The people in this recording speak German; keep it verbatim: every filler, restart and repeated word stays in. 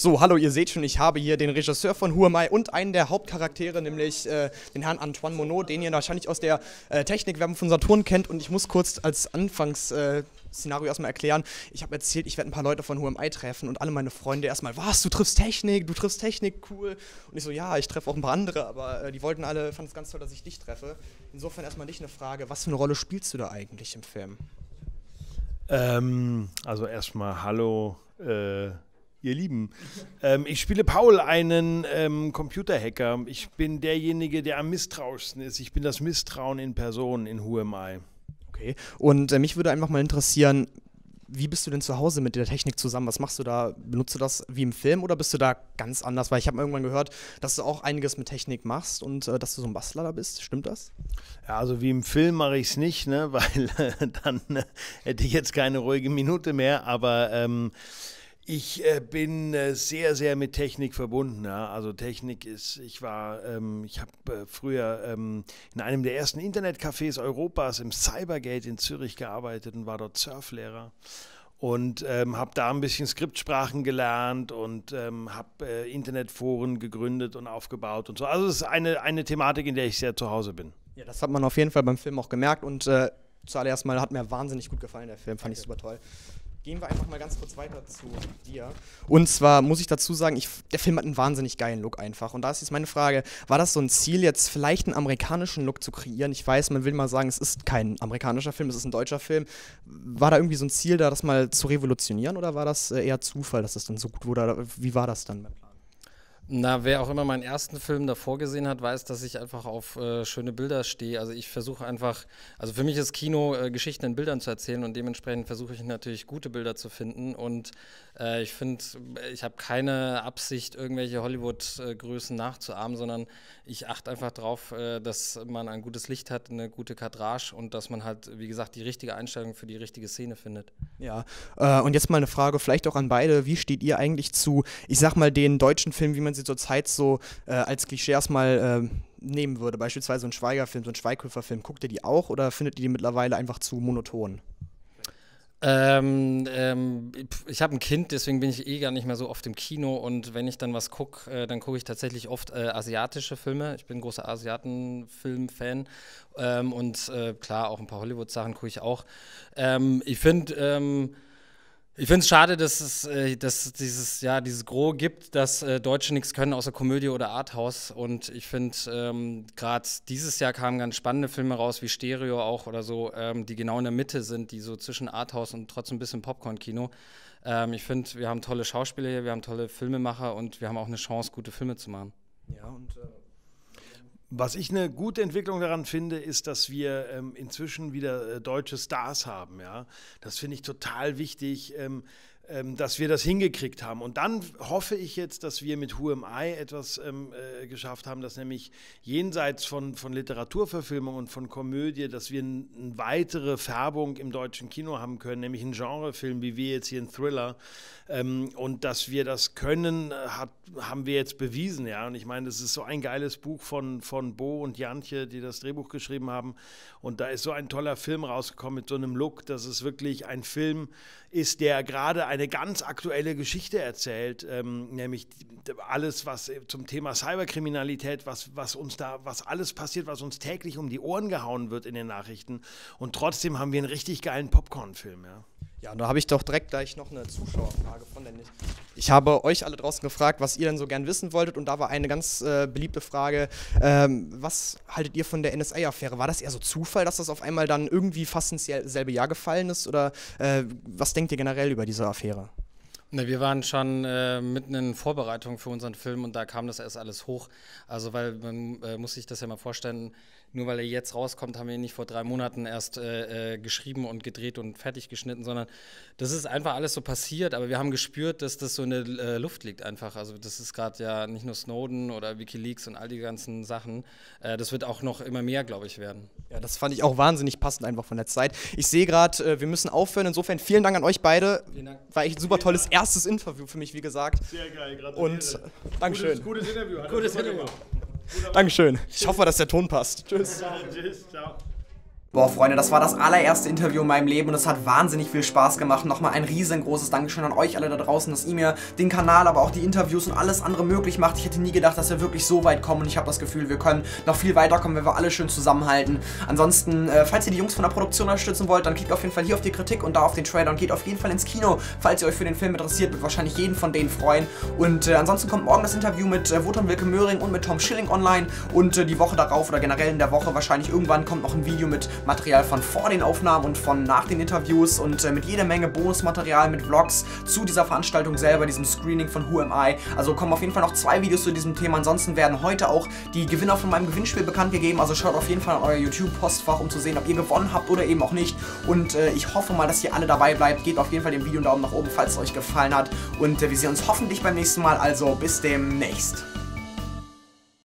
So, hallo, ihr seht schon, ich habe hier den Regisseur von Who Am I und einen der Hauptcharaktere, nämlich äh, den Herrn Antoine Monod, den ihr wahrscheinlich aus der äh, Technikwerbung von Saturn kennt. Und ich muss kurz als Anfangsszenario äh, erstmal erklären, ich habe erzählt, ich werde ein paar Leute von Who Am I treffen und alle meine Freunde erstmal, was, du triffst Technik, du triffst Technik, cool. Und ich so, ja, ich treffe auch ein paar andere, aber äh, die wollten alle, fanden es ganz toll, dass ich dich treffe. Insofern erstmal dich eine Frage, was für eine Rolle spielst du da eigentlich im Film? Ähm, also erstmal, hallo, äh... ihr Lieben. ähm, ich spiele Paul, einen ähm, Computerhacker. Ich bin derjenige, der am misstrauischsten ist. Ich bin das Misstrauen in Person in Who Am I. Okay. Und äh, mich würde einfach mal interessieren, wie bist du denn zu Hause mit der Technik zusammen? Was machst du da? Benutzt du das wie im Film oder bist du da ganz anders? Weil ich habe irgendwann gehört, dass du auch einiges mit Technik machst und äh, dass du so ein Bastler da bist. Stimmt das? Ja, also wie im Film mache ich es nicht, ne? Weil äh, dann äh, hätte ich jetzt keine ruhige Minute mehr. Aber ähm, Ich äh, bin äh, sehr, sehr mit Technik verbunden. Ja? Also Technik ist, ich war, ähm, ich habe äh, früher ähm, in einem der ersten Internetcafés Europas im Cybergate in Zürich gearbeitet und war dort Surflehrer. Und ähm, habe da ein bisschen Skriptsprachen gelernt und ähm, habe äh, Internetforen gegründet und aufgebaut und so. Also es ist eine, eine Thematik, in der ich sehr zu Hause bin. Ja, das hat man auf jeden Fall beim Film auch gemerkt. Und äh, zuallererst mal hat mir wahnsinnig gut gefallen, der Film. Fand ich super toll. Gehen wir einfach mal ganz kurz weiter zu dir. Und zwar muss ich dazu sagen, ich, der Film hat einen wahnsinnig geilen Look einfach. Und da ist jetzt meine Frage, war das so ein Ziel, jetzt vielleicht einen amerikanischen Look zu kreieren? Ich weiß, man will mal sagen, es ist kein amerikanischer Film, es ist ein deutscher Film. War da irgendwie so ein Ziel da, das mal zu revolutionieren? Oder war das eher Zufall, dass das dann so gut wurde? Wie war das dann beim Plan? Na, wer auch immer meinen ersten Film davor gesehen hat, weiß, dass ich einfach auf äh, schöne Bilder stehe. Also ich versuche einfach, also für mich ist Kino, äh, Geschichten in Bildern zu erzählen und dementsprechend versuche ich natürlich gute Bilder zu finden. Und äh, ich finde, ich habe keine Absicht, irgendwelche Hollywood-Größen nachzuahmen, sondern ich achte einfach darauf, äh, dass man ein gutes Licht hat, eine gute Kadrage und dass man halt, wie gesagt, die richtige Einstellung für die richtige Szene findet. Ja, äh, und jetzt mal eine Frage vielleicht auch an beide. Wie steht ihr eigentlich zu, ich sag mal, den deutschen Filmen, wie man zur Zeit so äh, als Klischee erstmal äh, nehmen würde, beispielsweise ein Schweigerfilm, so ein Schweighöfer-Film, guckt ihr die auch oder findet ihr die mittlerweile einfach zu monoton? Ähm, ähm, ich habe ein Kind, deswegen bin ich eh gar nicht mehr so oft im Kino und wenn ich dann was gucke, äh, dann gucke ich tatsächlich oft äh, asiatische Filme. Ich bin ein großer Asiaten-Film-Fan ähm, und äh, klar, auch ein paar Hollywood-Sachen gucke ich auch. Ähm, ich finde, ähm, Ich finde es schade, dass es äh, dass dieses, ja, dieses Gros gibt, dass äh, Deutsche nichts können außer Komödie oder Arthouse. Und ich finde, ähm, gerade dieses Jahr kamen ganz spannende Filme raus, wie Stereo auch oder so, ähm, die genau in der Mitte sind, die so zwischen Arthouse und trotzdem ein bisschen Popcorn-Kino. Ähm, ich finde, wir haben tolle Schauspieler hier, wir haben tolle Filmemacher und wir haben auch eine Chance, gute Filme zu machen. Ja, und äh was ich eine gute Entwicklung daran finde, ist, dass wir ähm, inzwischen wieder äh, deutsche Stars haben. Ja? Das finde ich total wichtig, ähm, ähm, dass wir das hingekriegt haben. Und dann hoffe ich jetzt, dass wir mit Who Am I etwas ähm, äh, geschafft haben, dass nämlich jenseits von, von Literaturverfilmung und von Komödie, dass wir eine weitere Färbung im deutschen Kino haben können, nämlich einen Genrefilm, wie wir jetzt hier einen Thriller. Ähm, und dass wir das können, hat, haben wir jetzt bewiesen. Ja? Und ich meine, das ist so ein geiles Buch von, von Bo und Jantje, die das Drehbuch geschrieben haben. Und da ist so ein toller Film rausgekommen mit so einem Look, dass es wirklich ein Film ist, der gerade eine ganz aktuelle Geschichte erzählt, ähm, nämlich alles, was zum Thema Cyberkriminalität, was, was uns da, was alles passiert, was uns täglich um die Ohren gehauen wird in den Nachrichten. Und trotzdem haben wir einen richtig geilen Popcorn-Film, ja. Ja, und da habe ich doch direkt gleich noch eine Zuschauerfrage von der nicht. Ich habe euch alle draußen gefragt, was ihr denn so gern wissen wolltet. Und da war eine ganz äh, beliebte Frage, ähm, was haltet ihr von der N S A-Affäre? War das eher so Zufall, dass das auf einmal dann irgendwie fast ins selbe Jahr gefallen ist? Oder äh, was denkt ihr generell über diese Affäre? Ne, wir waren schon äh, mitten in Vorbereitung für unseren Film und da kam das erst alles hoch. Also weil man äh, muss sich das ja mal vorstellen, nur weil er jetzt rauskommt, haben wir ihn nicht vor drei Monaten erst äh, äh, geschrieben und gedreht und fertig geschnitten, sondern das ist einfach alles so passiert. Aber wir haben gespürt, dass das so in der äh, Luft liegt einfach. Also das ist gerade ja nicht nur Snowden oder Wikileaks und all die ganzen Sachen. Äh, das wird auch noch immer mehr, glaube ich, werden. Ja, das fand ich auch wahnsinnig passend einfach von der Zeit. Ich sehe gerade, äh, wir müssen aufhören. Insofern vielen Dank an euch beide. Vielen Dank. War echt ein super tolles Ergebnis. Erstes Interview für mich, wie gesagt. Sehr geil, gratuliere. Und Dankeschön. Gutes, gutes Interview. Gutes Interview. Dankeschön. Ich hoffe, dass der Ton passt. Tschüss. Tschüss, ciao. Boah, Freunde, das war das allererste Interview in meinem Leben und es hat wahnsinnig viel Spaß gemacht. Nochmal ein riesengroßes Dankeschön an euch alle da draußen, dass ihr mir den Kanal, aber auch die Interviews und alles andere möglich macht. Ich hätte nie gedacht, dass wir wirklich so weit kommen und ich habe das Gefühl, wir können noch viel weiterkommen, wenn wir alle schön zusammenhalten. Ansonsten, äh, falls ihr die Jungs von der Produktion unterstützen wollt, dann klickt auf jeden Fall hier auf die Kritik und da auf den Trailer und geht auf jeden Fall ins Kino. Falls ihr euch für den Film interessiert, wird wahrscheinlich jeden von denen freuen. Und äh, ansonsten kommt morgen das Interview mit äh, Wotan Wilke Möhring und mit Tom Schilling online und äh, die Woche darauf oder generell in der Woche wahrscheinlich irgendwann kommt noch ein Video mit Material von vor den Aufnahmen und von nach den Interviews und äh, mit jeder Menge Bonusmaterial, mit Vlogs zu dieser Veranstaltung selber, diesem Screening von Who Am I. Also kommen auf jeden Fall noch zwei Videos zu diesem Thema. Ansonsten werden heute auch die Gewinner von meinem Gewinnspiel bekannt gegeben. Also schaut auf jeden Fall an euer YouTube-Postfach, um zu sehen, ob ihr gewonnen habt oder eben auch nicht. Und äh, ich hoffe mal, dass ihr alle dabei bleibt. Gebt auf jeden Fall dem Video einen Daumen nach oben, falls es euch gefallen hat. Und äh, wir sehen uns hoffentlich beim nächsten Mal. Also bis demnächst.